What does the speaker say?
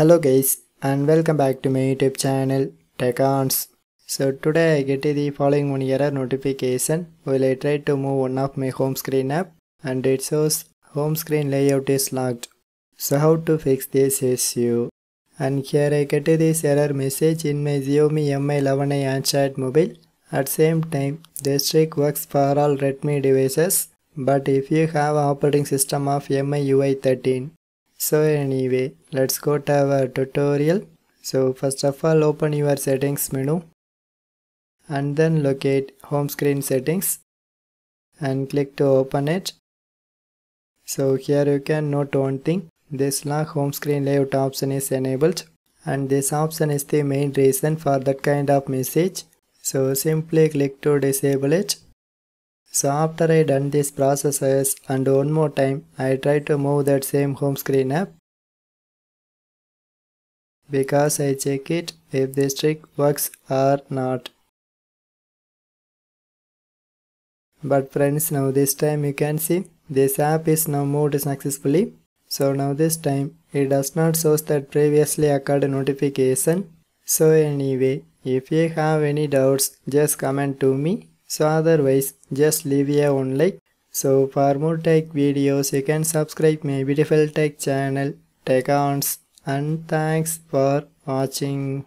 Hello guys and welcome back to my YouTube channel Teconz. So today I get the following one error notification while I try to move one of my home screen app and it shows home screen layout is locked. So how to fix this issue? And here I get this error message in my Xiaomi Mi 11i Android mobile. At same time this trick works for all Redmi devices but if you have operating system of MIUI 13. So anyway, let's go to our tutorial. So first of all, open your settings menu and then locate home screen settings and click to open it. So here you can note one thing, this lock home screen layout option is enabled and this option is the main reason for that kind of message. So simply click to disable it. So after I done this processes and one more time I try to move that same home screen app because I check it if this trick works or not. But friends, now this time you can see this app is now moved successfully. So now this time it does not show that previously occurred notification. So anyway, if you have any doubts just comment to me. So otherwise just leave a one like. So for more tech videos you can subscribe my beautiful tech channel Teconz and thanks for watching.